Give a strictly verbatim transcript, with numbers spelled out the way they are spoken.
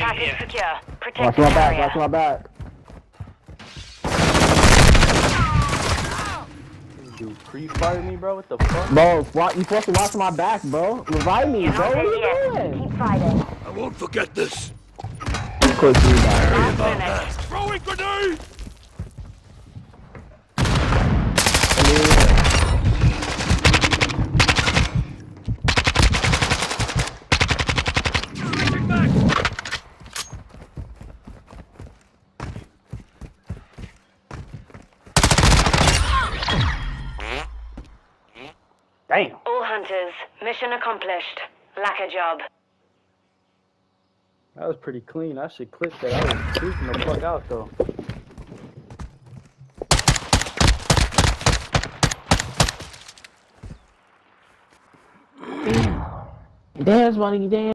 Package secure. Protect watch the my area. Back, watch my back. You pre-fire me, bro? What the fuck? Bro, you're supposed to watch my back, bro. Revive me, bro. Keep fighting. I won't forget this. Of course you die. About throwing grenade! Damn. All hunters, mission accomplished. Lack a job. That was pretty clean. I should clip that. I was shooting the fuck out though. Dance, money, dance.